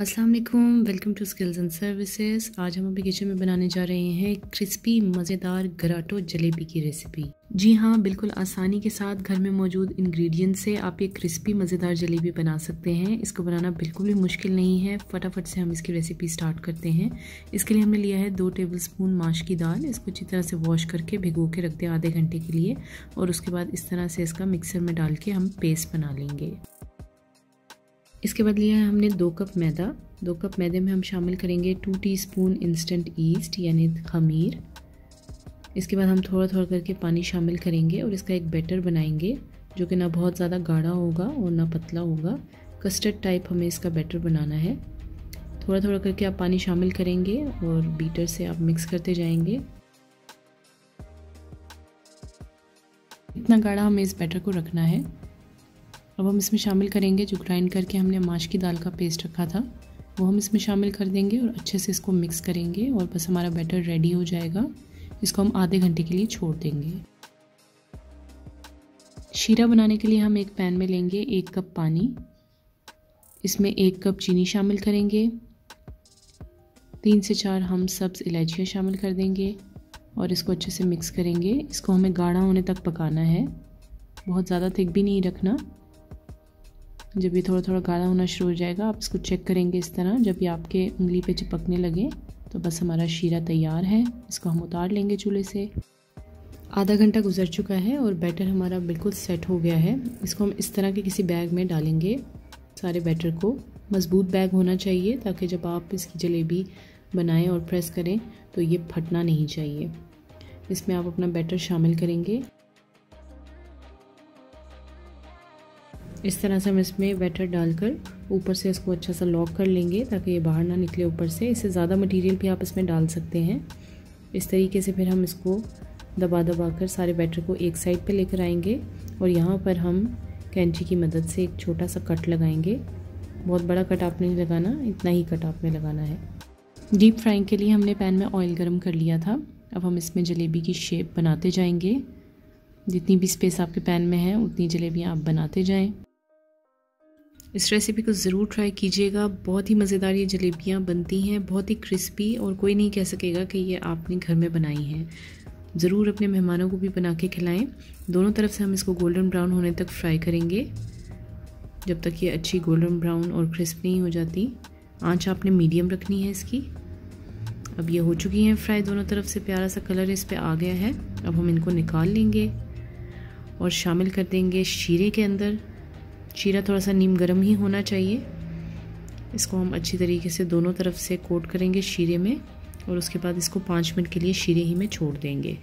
अस्सलाम वालेकुम, welcome to skills and services. आज हम अभी किचन में बनाने जा रहे हैं क्रिस्पी मज़ेदार ग्राटो जलेबी की रेसिपी। जी हाँ, बिल्कुल आसानी के साथ घर में मौजूद इंग्रेडिएंट से आप ये क्रिस्पी मज़ेदार जलेबी बना सकते हैं। इसको बनाना बिल्कुल भी मुश्किल नहीं है। फटाफट से हम इसकी रेसिपी स्टार्ट करते हैं। इसके लिए हमने लिया है 2 टेबलस्पून माश की दाल। इसको अच्छी तरह से वॉश करके भिगो के रख दें आधे घंटे के लिए, और उसके बाद इस तरह से इसका मिक्सर में डाल के हम पेस्ट बना लेंगे। इसके बाद लिया है हमने 2 कप मैदा। 2 कप मैदे में हम शामिल करेंगे 2 टीस्पून इंस्टेंट ईस्ट यानी खमीर। इसके बाद हम थोड़ा थोड़ा करके पानी शामिल करेंगे और इसका एक बैटर बनाएंगे, जो कि ना बहुत ज़्यादा गाढ़ा होगा और ना पतला होगा। कस्टर्ड टाइप हमें इसका बैटर बनाना है। थोड़ा थोड़ा करके आप पानी शामिल करेंगे और बीटर से आप मिक्स करते जाएंगे। इतना गाढ़ा हमें इस बैटर को रखना है। अब हम इसमें शामिल करेंगे जो ग्राइंड करके हमने माश की दाल का पेस्ट रखा था, वो हम इसमें शामिल कर देंगे और अच्छे से इसको मिक्स करेंगे और बस हमारा बैटर रेडी हो जाएगा। इसको हम आधे घंटे के लिए छोड़ देंगे। शीरा बनाने के लिए हम एक पैन में लेंगे 1 कप पानी। इसमें 1 कप चीनी शामिल करेंगे। 3 से 4 हम सब्ज़ इलायचियाँ शामिल कर देंगे और इसको अच्छे से मिक्स करेंगे। इसको हमें गाढ़ा होने तक पकाना है, बहुत ज़्यादा थिक भी नहीं रखना। जब ये थोड़ा थोड़ा गाढ़ा होना शुरू हो जाएगा, आप इसको चेक करेंगे इस तरह। जब ये आपके उंगली पे चिपकने लगे तो बस हमारा शीरा तैयार है। इसको हम उतार लेंगे चूल्हे से। आधा घंटा गुजर चुका है और बैटर हमारा बिल्कुल सेट हो गया है। इसको हम इस तरह के किसी बैग में डालेंगे। सारे बैटर को मजबूत बैग होना चाहिए, ताकि जब आप इसकी जलेबी बनाएँ और प्रेस करें तो ये फटना नहीं चाहिए। इसमें आप अपना बैटर शामिल करेंगे। इस तरह से हम इसमें बैटर डालकर ऊपर से इसको अच्छा सा लॉक कर लेंगे, ताकि ये बाहर ना निकले ऊपर से। इससे ज़्यादा मटेरियल भी आप इसमें डाल सकते हैं। इस तरीके से फिर हम इसको दबा दबा कर सारे बैटर को एक साइड पे लेकर आएंगे और यहाँ पर हम कैंची की मदद से एक छोटा सा कट लगाएंगे। बहुत बड़ा कट आपने नहीं लगाना, इतना ही कट आपने लगाना है। डीप फ्राइंग के लिए हमने पैन में ऑयल गर्म कर लिया था। अब हम इसमें जलेबी की शेप बनाते जाएंगे। जितनी भी स्पेस आपके पैन में है उतनी जलेबियाँ आप बनाते जाएँ। इस रेसिपी को ज़रूर ट्राई कीजिएगा। बहुत ही मज़ेदार ये जलेबियाँ बनती हैं, बहुत ही क्रिस्पी, और कोई नहीं कह सकेगा कि ये आपने घर में बनाई हैं। ज़रूर अपने मेहमानों को भी बना के खिलाएं। दोनों तरफ से हम इसको गोल्डन ब्राउन होने तक फ्राई करेंगे। जब तक ये अच्छी गोल्डन ब्राउन और क्रिस्प नहीं हो जाती, आँच आपने मीडियम रखनी है इसकी। अब ये हो चुकी हैं फ्राई, दोनों तरफ से प्यारा सा कलर इस पर आ गया है। अब हम इनको निकाल लेंगे और शामिल कर देंगे शीरे के अंदर। शीरा थोड़ा सा नीम गर्म ही होना चाहिए। इसको हम अच्छी तरीके से दोनों तरफ से कोट करेंगे शीरे में, और उसके बाद इसको 5 मिनट के लिए शीरे ही में छोड़ देंगे।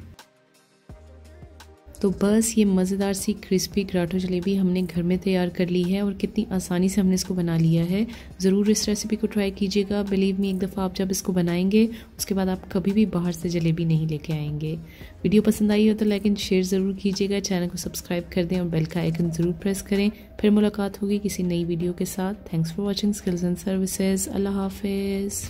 तो बस ये मज़ेदार सी क्रिस्पी ग्राटो जलेबी हमने घर में तैयार कर ली है, और कितनी आसानी से हमने इसको बना लिया है। ज़रूर इस रेसिपी को ट्राई कीजिएगा। बिलीव मी, एक दफ़ा आप जब इसको बनाएंगे उसके बाद आप कभी भी बाहर से जलेबी नहीं लेके आएंगे। वीडियो पसंद आई हो तो लाइक एंड शेयर ज़रूर कीजिएगा। चैनल को सब्सक्राइब कर दें और बेल का आइकन ज़रूर प्रेस करें। फिर मुलाकात होगी किसी नई वीडियो के साथ। Thanks for watching skills and services. अल्लाह हाफिज़।